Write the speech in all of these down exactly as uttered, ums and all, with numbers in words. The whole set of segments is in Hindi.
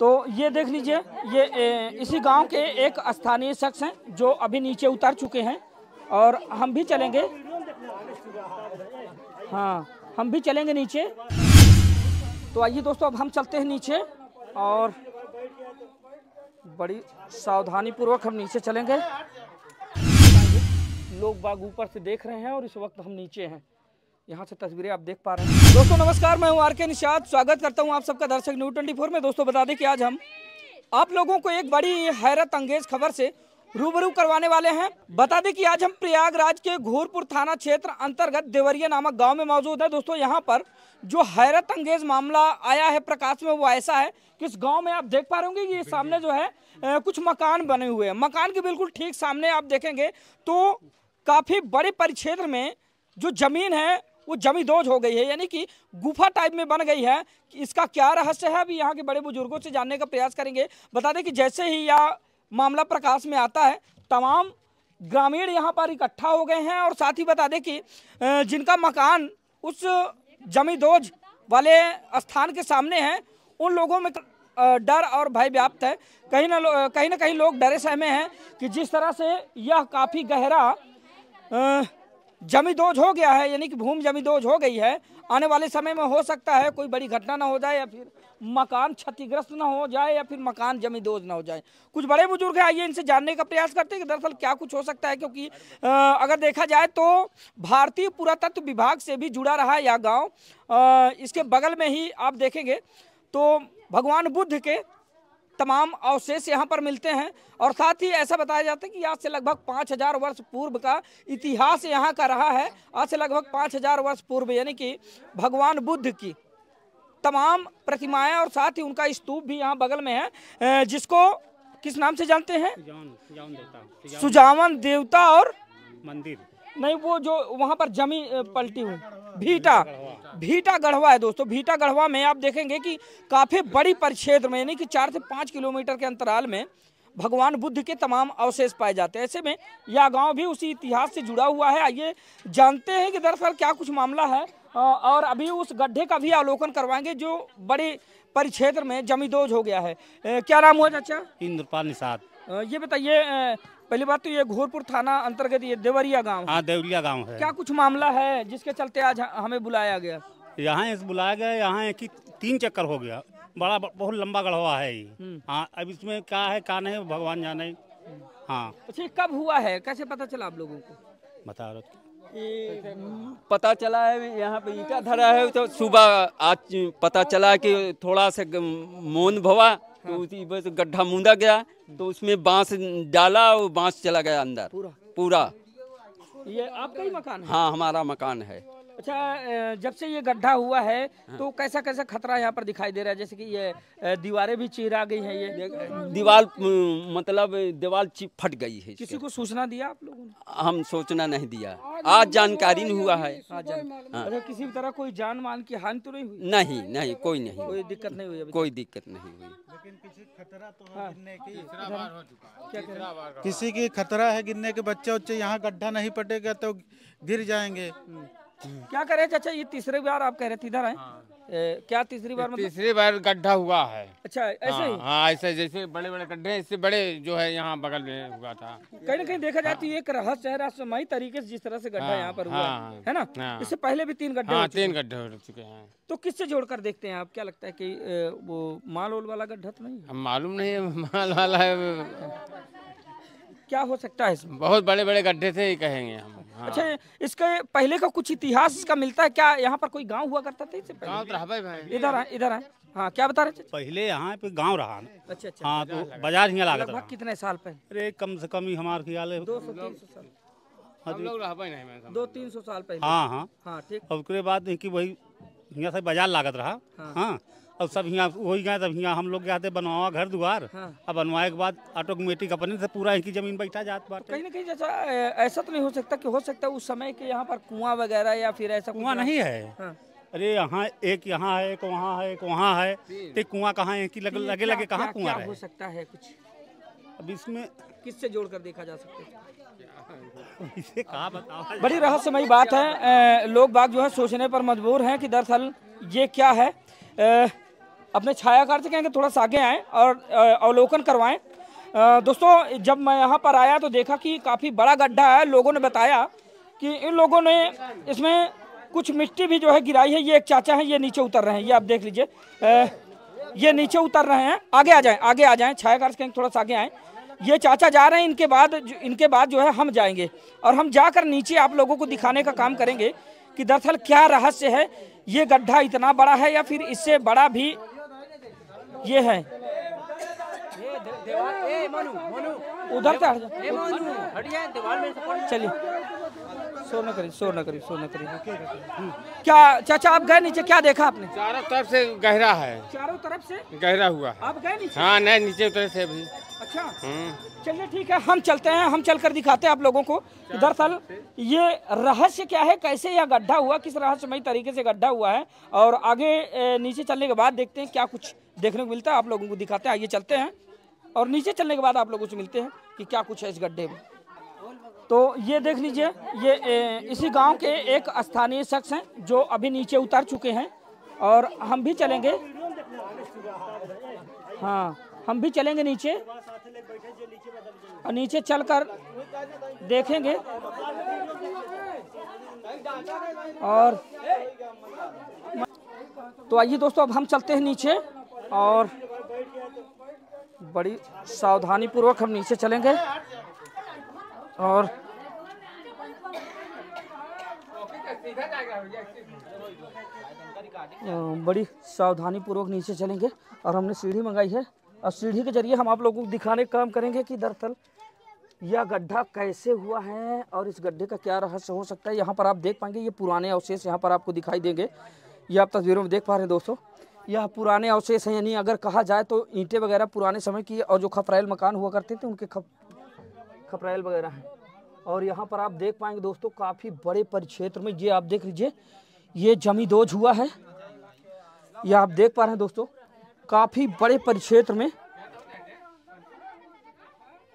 तो ये देख लीजिए, ये ए, इसी गांव के एक स्थानीय शख्स हैं जो अभी नीचे उतर चुके हैं और हम भी चलेंगे, हाँ हम भी चलेंगे नीचे। तो आइए दोस्तों अब हम चलते हैं नीचे और बड़ी सावधानी पूर्वक हम नीचे चलेंगे। लोग बाग ऊपर से देख रहे हैं और इस वक्त हम नीचे हैं, यहाँ से तस्वीरें आप देख पा रहे हैं। दोस्तों नमस्कार, मैं हूँ आरके निषाद, स्वागत करता हूँ आप सबका दर्शक न्यूज़ चौबीस में। दोस्तों बता दें कि आज हम आप लोगों को एक बड़ी हैरत अंगेज खबर से रूबरू करवाने वाले हैं। बता दें कि आज हम प्रयागराज के घोरपुर थाना क्षेत्र अंतर्गत देवरिया नामक गाँव में मौजूद है। दोस्तों यहाँ पर जो हैरत अंगेज मामला आया है प्रकाश में वो ऐसा है कि इस गाँव में आप देख पा रहे होंगे कि ये सामने जो है कुछ मकान बने हुए हैं। मकान के बिल्कुल ठीक सामने आप देखेंगे तो काफ़ी बड़े परिक्षेत्र में जो जमीन है वो जमींदोज हो गई है, यानी कि गुफा टाइप में बन गई है। इसका क्या रहस्य है अभी यहाँ के बड़े बुजुर्गों से जानने का प्रयास करेंगे। बता दें कि जैसे ही यह मामला प्रकाश में आता है तमाम ग्रामीण यहाँ पर इकट्ठा हो गए हैं और साथ ही बता दें कि जिनका मकान उस जमींदोज वाले स्थान के सामने है उन लोगों में डर और भय व्याप्त है। कहीं ना कहीं ना कहीं लोग डरे सहमे हैं कि जिस तरह से यह काफ़ी गहरा जमींदोज हो गया है, यानी कि भूमि जमींदोज हो गई है। आने वाले समय में हो सकता है कोई बड़ी घटना ना हो जाए या फिर मकान क्षतिग्रस्त ना हो जाए या फिर मकान जमींदोज ना हो जाए। कुछ बड़े बुजुर्ग हैं, आइए इनसे जानने का प्रयास करते हैं कि दरअसल क्या कुछ हो सकता है, क्योंकि अगर देखा जाए तो भारतीय पुरातत्व विभाग से भी जुड़ा रहा है यह गाँव। इसके बगल में ही आप देखेंगे तो भगवान बुद्ध के तमाम अवशेष यहाँ पर मिलते हैं और साथ ही ऐसा बताया जाता है कि आज से लगभग पाँच हज़ार वर्ष पूर्व का इतिहास यहाँ का रहा है। आज से लगभग पाँच हज़ार वर्ष पूर्व यानी कि भगवान बुद्ध की तमाम प्रतिमाएं और साथ ही उनका स्तूप भी यहाँ बगल में है, जिसको किस नाम से जानते हैं, सुजावन देवता और मंदिर नहीं, वो जो वहाँ पर जमी पलटी हुई भीटा भीटा गढ़वा है। दोस्तों भीटा गढ़वा में आप देखेंगे कि काफ़ी बड़ी परिक्षेत्र में यानी कि चार से पाँच किलोमीटर के अंतराल में भगवान बुद्ध के तमाम अवशेष पाए जाते हैं। ऐसे में यह गांव भी उसी इतिहास से जुड़ा हुआ है। आइए जानते हैं कि दरअसल क्या कुछ मामला है और अभी उस गड्ढे का भी अवलोकन करवाएंगे जो बड़े परिक्षेत्र में जमींदोज हो गया है। क्या नाम हुआ चाचा? इंद्रपाल निषाद। ये बताइए, पहली बात तो ये घोरपुर थाना अंतर्गत ये देवरिया गांव, हाँ देवरिया गांव है, क्या कुछ मामला है जिसके चलते आज हमें बुलाया गया? यहाँ इस बुलाया गया, यहाँ की तीन चक्कर हो गया, बड़ा बहुत लंबा गढ़वा है ये। हाँ अब इसमें क्या है क्या नहीं भगवान जाने। हाँ अच्छा, कब हुआ है, कैसे पता चला आप लोगों को? बता रहा पता चला है यहाँ पे ईटा धरा है तो सुबह आज पता चला कि थोड़ा सा मोन भवा तो उसी बस गड्ढा मुंदा गया तो उसमें बांस डाला और बांस चला गया अंदर पूरा पूरा। ये आपका ही मकान है? हाँ हमारा मकान है। अच्छा, जब से ये गड्ढा हुआ है तो कैसा कैसा खतरा यहाँ पर दिखाई दे रहा है? जैसे कि ये दीवारें भी चीरा गई हैं, ये दीवार मतलब दीवार फट गई है। किसी को सूचना दिया आप लोगों ने? हम सूचना नहीं दिया, आज जानकारी नहीं हुआ है। अरे किसी तरह कोई जान मान की हानि तो नहीं हुई? नहीं नहीं कोई नहीं, कोई दिक्कत नहीं हुई, कोई दिक्कत नहीं हुई, लेकिन किसी खतरा तो गिरने की, किसी की खतरा है गिरने के, बच्चे उच्चे यहाँ गड्ढा नहीं पटेगा तो गिर जाएंगे। क्या करे चाचा, ये तीसरी बार आप कह रहे थे इधर आए? क्या तीसरी बार मतलब? तीसरी बार गड्ढा हुआ है। अच्छा ऐसे ही? हाँ ऐसे, जैसे बड़े बड़े गड्ढे इससे बड़े जो है यहाँ बगल में हुआ था। कहीं ना कहीं देखा जाए तो एक रहस्य है, रहस्यमय तरीके से जिस तरह से गड्ढा यहाँ पर हुआ है ना, इससे पहले भी तीन गड्ढे तीन गड्ढे हो चुके हैं। तो किससे जोड़कर देखते हैं आप, क्या लगता है कि वो माल ओल वाला गड्ढा तो नहीं? मालूम नहीं माल वाला है, क्या हो सकता है इसमें? बहुत बड़े बड़े गड्ढे थे ही कहेंगे हम। हाँ। अच्छा, इसके पहले का कुछ इतिहास इसका मिलता है क्या? यहाँ पर कोई गांव हुआ करता था इससे पहले? इधर आए इधर आए। हाँ क्या बता रहे? पहले यहाँ पे गांव रहा। अच्छा अच्छा। हाँ तो बाजार यहाँ लगा था। कितने साल पहले? अरे कम से कम ही हमारे ख्याल है दो सौ तीन सौ साल। हम लोग रहा नहीं, दो तीन सौ साल पहले। हाँ हाँ हाँ ठीक। और उसके बाद वही यहाँ से बाजार लागत रहा। हाँ अब सब यहाँ वही गए, तब यहाँ हम लोग गए थे बनवा घर द्वार। हाँ। अब बनवाए के बाद ऑटोमेटिक अपने से पूरा इनकी जमीन बैठा जात बात। तो कहीं ना कहीं जैसा ऐसा तो नहीं हो सकता कि हो सकता है उस समय के यहाँ पर कुआं वगैरह या फिर ऐसा? कुआं नहीं है। हाँ। अरे यहाँ एक यहाँ है, एक वहाँ है, एक वहाँ है, एक कुआं कहाँ है, लगे लगे कहाँ कुआं हो सकता है कुछ? अब इसमें किससे जोड़कर देखा जा सकता है? बड़ी रहस्यमयी बात है, लोग बाग जो है सोचने पर मजबूर हैं कि दरअसल ये क्या है। अपने छायाकार से कहेंगे थोड़ा सा आगे आएँ और अवलोकन करवाएँ। दोस्तों, जब मैं यहाँ पर आया तो देखा कि काफ़ी बड़ा गड्ढा है। लोगों ने बताया कि इन लोगों ने इसमें कुछ मिट्टी भी जो है गिराई है। ये एक चाचा हैं, ये नीचे उतर रहे हैं, ये आप देख लीजिए, ये नीचे उतर रहे हैं। आगे आ जाएं, आगे आ जाएं, छायाकार से कहें थोड़ा सा आगे आएँ। ये चाचा जा रहे हैं, इनके बाद इनके बाद जो है हम जाएंगे और हम जाकर नीचे आप लोगों को दिखाने का काम करेंगे कि दरअसल क्या रहस्य है। ये गड्ढा इतना बड़ा है या फिर इससे बड़ा भी ये है। उधर से चलिए, शोर न करिए, शोर न करिए, शोर न करिए। क्या चाचा आप गए नीचे, क्या देखा आपने? चारों तरफ से गहरा है, चारों तरफ से गहरा हुआ है। आप गए नीचे? हाँ, नहीं नीचे उतरे से अभी। अच्छा, चलिए ठीक है, हम चलते हैं, हम चलकर दिखाते हैं आप लोगों को दरअसल ये रहस्य क्या है, कैसे यह गड्ढा हुआ, किस रहस्यमय तरीके से गड्ढा हुआ है। और आगे नीचे चलने के बाद देखते हैं क्या कुछ देखने को मिलता है, आप लोगों को दिखाते हैं। आइए चलते हैं और नीचे चलने के बाद आप लोगों से मिलते हैं कि क्या कुछ है इस गड्ढे में। तो ये देख लीजिए, ये ए, इसी गांव के एक स्थानीय शख्स हैं जो अभी नीचे उतर चुके हैं और हम भी चलेंगे, हाँ हम भी चलेंगे नीचे और नीचे चलकर देखेंगे। और तो आइए दोस्तों, अब हम चलते हैं नीचे और बड़ी सावधानी पूर्वक हम नीचे चलेंगे और बड़ी सावधानी पूर्वक नीचे चलेंगे। और हमने सीढ़ी मंगाई है और सीढ़ी के जरिए हम आप लोगों को दिखाने का काम करेंगे कि दरअसल यह गड्ढा कैसे हुआ है और इस गड्ढे का क्या रहस्य हो सकता है। यहाँ पर आप देख पाएंगे, ये पुराने अवशेष यहाँ पर आपको दिखाई देंगे, ये आप तस्वीरों में देख पा रहे हैं दोस्तों। यह पुराने अवशेष हैं, यानी अगर कहा जाए तो ईंटें वगैरह पुराने समय की और जो खपरैल मकान हुआ करते थे उनके खप खपरैल वगैरह हैं। और यहाँ पर आप देख पाएंगे दोस्तों, काफ़ी बड़े परिक्षेत्र में ये आप देख लीजिए, ये जमींदोज हुआ है, यह आप देख पा रहे हैं दोस्तों। काफ़ी बड़े परिक्षेत्र में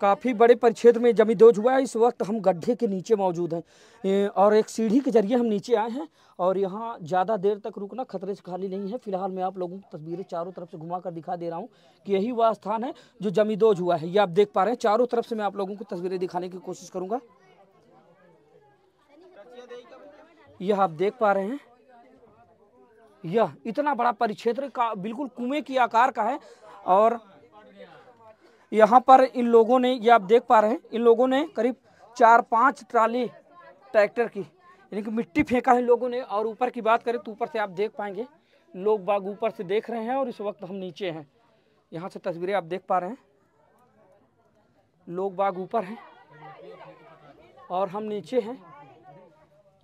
काफ़ी बड़े परिक्षेत्र में जमींदोज हुआ है। इस वक्त हम गड्ढे के नीचे मौजूद हैं और एक सीढ़ी के जरिए हम नीचे आए हैं और यहाँ ज़्यादा देर तक रुकना खतरे से खाली नहीं है। फिलहाल मैं आप लोगों को तस्वीरें चारों तरफ से घुमा कर दिखा दे रहा हूँ कि यही वह स्थान है जो जमींदोज हुआ है, ये आप देख पा रहे हैं। चारों तरफ से मैं आप लोगों को तस्वीरें दिखाने की कोशिश करूँगा, यह आप देख पा रहे हैं। यह इतना बड़ा परिक्षेत्र का बिल्कुल कुएं की आकार का है और यहाँ पर इन लोगों ने, ये आप देख पा रहे हैं, इन लोगों ने करीब चार पाँच ट्राली ट्रैक्टर की यानी कि मिट्टी फेंका है लोगों ने। और ऊपर की बात करें तो ऊपर से आप देख पाएंगे, लोग बाग ऊपर से देख रहे हैं और इस वक्त हम नीचे हैं। यहाँ से तस्वीरें आप देख पा रहे हैं, लोग बाग ऊपर हैं और हम नीचे हैं,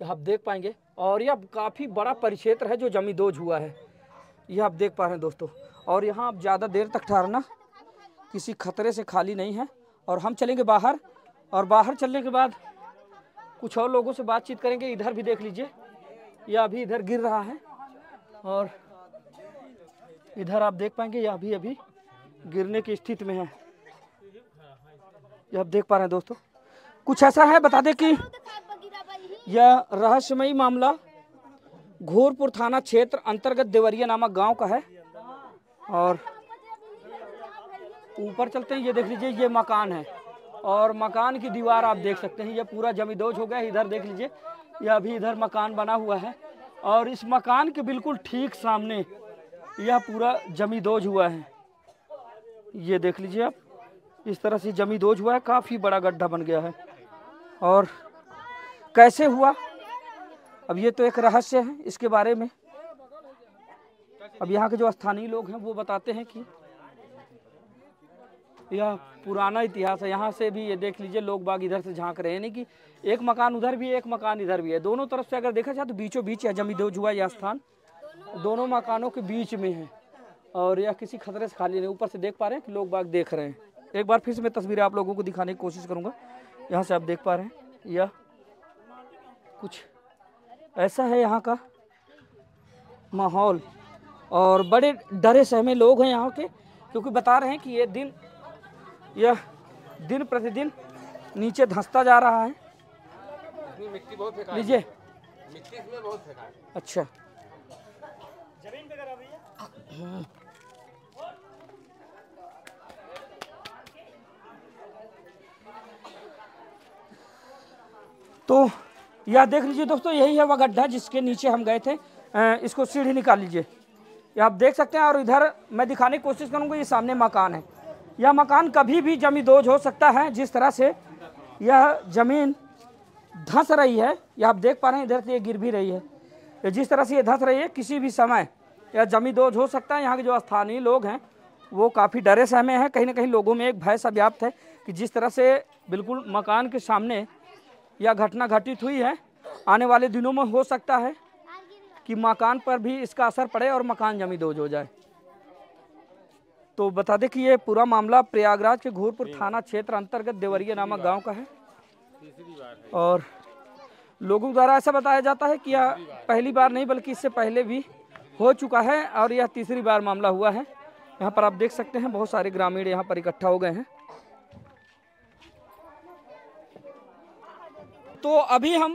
आप देख पाएंगे। और यह काफ़ी बड़ा परिक्षेत्र है जो जमींदोज हुआ है, यह आप देख पा रहे हैं दोस्तों। और यहाँ आप ज़्यादा देर तक ठहरना किसी खतरे से खाली नहीं है। और हम चलेंगे बाहर और बाहर चलने के बाद कुछ और लोगों से बातचीत करेंगे। इधर भी देख लीजिए, यह अभी इधर गिर रहा है और इधर आप देख पाएंगे यह अभी अभी गिरने की स्थिति में है, यह आप देख पा रहे हैं दोस्तों। कुछ ऐसा है, बता दें कि यह रहस्यमयी मामला घोरपुर थाना क्षेत्र अंतर्गत देवरिया नामक गांव का है। और ऊपर चलते हैं, ये देख लीजिए ये मकान है और मकान की दीवार आप देख सकते हैं, ये पूरा जमींदोज हो गया। इधर देख लीजिए, यह अभी इधर मकान बना हुआ है और इस मकान के बिल्कुल ठीक सामने यह पूरा जमींदोज हुआ है। ये देख लीजिए आप, इस तरह से जमींदोज हुआ है, काफ़ी बड़ा गड्ढा बन गया है। और कैसे हुआ, अब ये तो एक रहस्य है, इसके बारे में अब यहाँ के जो स्थानीय लोग हैं वो बताते हैं कि यह पुराना इतिहास है। यहाँ से भी ये देख लीजिए, लोग बाग इधर से झांक रहे हैं, यानी कि एक मकान उधर भी है, एक मकान इधर भी है, दोनों तरफ से अगर देखा जाए तो बीचों बीच यह जमींदोज हुआ, यह स्थान दोनों मकानों के बीच में है और यह किसी खतरे से खाली नहीं। ऊपर से देख पा रहे हैं कि लोग बाग देख रहे हैं। एक बार फिर से मैं तस्वीरें आप लोगों को दिखाने की कोशिश करूँगा। यहाँ से आप देख पा रहे हैं, यह कुछ ऐसा है यहाँ का माहौल। और बड़े डरे सहमे लोग हैं यहाँ के, क्योंकि बता रहे हैं कि ये दिन यह दिन प्रतिदिन नीचे धंसता जा रहा है। मिट्टी बहुत फेंका है, लीजिए मिट्टी इसमें बहुत फेंका है। अच्छा, जमीन पे करा भैया। तो यह देख लीजिए दोस्तों, यही है वह गड्ढा जिसके नीचे हम गए थे। इसको सीढ़ी निकाल लीजिए, ये आप देख सकते हैं। और इधर मैं दिखाने की कोशिश करूँगा, ये सामने मकान है। यह मकान कभी भी जमींदोज हो सकता है। जिस तरह से यह ज़मीन धंस रही है, यह आप देख पा रहे हैं, इधर से ये गिर भी रही है। जिस तरह से ये धंस रही है, किसी भी समय यह जमींदोज हो सकता है। यहाँ के जो स्थानीय लोग हैं वो काफ़ी डरे सहमे हैं। कहीं ना कहीं लोगों में एक भय सा व्याप्त है कि जिस तरह से बिल्कुल मकान के सामने यह घटना घटित हुई है, आने वाले दिनों में हो सकता है कि मकान पर भी इसका असर पड़े और मकान जमींदोज हो जाए। तो बता दें कि ये पूरा मामला प्रयागराज के घोरपुर थाना क्षेत्र अंतर्गत देवरिया नामक गांव का है। और लोगों द्वारा ऐसा बताया जाता है कि यह पहली बार नहीं बल्कि इससे पहले भी हो चुका है और यह तीसरी बार मामला हुआ है। यहाँ पर आप देख सकते हैं बहुत सारे ग्रामीण यहाँ पर इकट्ठा हो गए हैं। तो अभी हम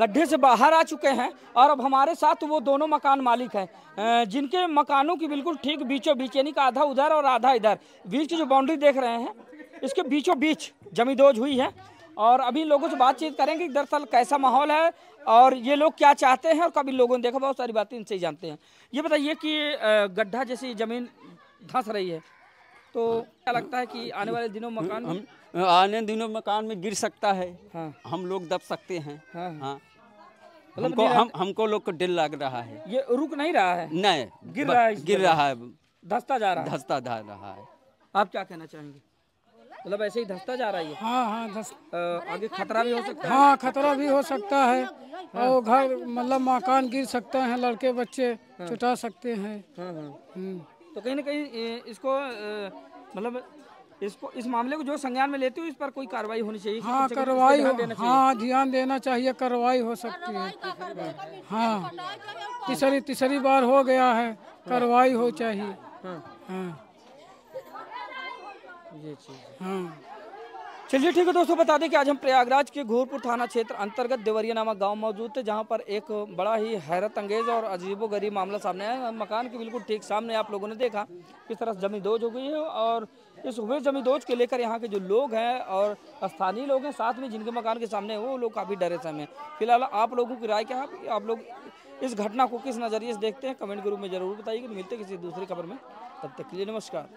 गड्ढे से बाहर आ चुके हैं और अब हमारे साथ वो दोनों मकान मालिक हैं जिनके मकानों की बिल्कुल ठीक बीचों बीच, यानी कि आधा उधर और आधा इधर, बीच की जो बाउंड्री देख रहे हैं इसके बीचों बीच जमींदोज हुई है। और अभी लोगों से बातचीत करेंगे कि दरअसल कैसा माहौल है और ये लोग क्या चाहते हैं और कभी लोगों ने देखा, बहुत सारी बातें इनसे ही जानते हैं। ये बताइए कि गड्ढा जैसी जमीन धंस रही है तो क्या लगता है कि आने वाले दिनों मकान हम, हम, आने दिनों मकान में गिर सकता है। हाँ। हम लोग दब सकते हैं। हाँ, हाँ। हमको हम हमको लोग को डर लग रहा है। ये रुक नहीं रहा है, नहीं गिर रहा है, गिर रहा है, धंसता जा रहा है, धंसता जा रहा है। आप क्या कहना चाहेंगे? मतलब ऐसे ही धंसता जा रहा है। हाँ हाँ, दस... आ, आगे खतरा भी हो सकता है। हाँ, खतरा भी हो सकता है और घर मतलब मकान गिर सकता है, लड़के बच्चे छुटा सकते हैं। तो कहीं ना कहीं इसको मतलब इसको इस मामले को जो संज्ञान में लेते हो इस पर कोई कार्रवाई होनी चाहिए। हाँ, कार्रवाई हो, हाँ ध्यान देना चाहिए, कार्रवाई हो सकती है। हाँ, तीसरी तीसरी बार हो गया है, कार्रवाई हो चाहिए। हाँ जी, हाँ। चलिए ठीक है दोस्तों, बता दें कि आज हम प्रयागराज के घोरपुर थाना क्षेत्र अंतर्गत देवरिया नामक गांव मौजूद थे जहां पर एक बड़ा ही हैरत अंगेज और अजीबोगरीब मामला सामने आया। मकान के बिल्कुल ठीक सामने आप लोगों ने देखा किस तरह से जमींदोज हो गई है। और इस हुए जमींदोज के लेकर यहां के जो लोग हैं और स्थानीय लोग हैं साथ में जिनके मकान के सामने वो लोग काफ़ी डरे सहमे। फिलहाल आप लोगों की राय क्या है, आप लोग इस घटना को किस नज़रिए से देखते हैं, कमेंट के रूप में जरूर बताइए। मिलते किसी दूसरी खबर में, तब तक के लिए नमस्कार।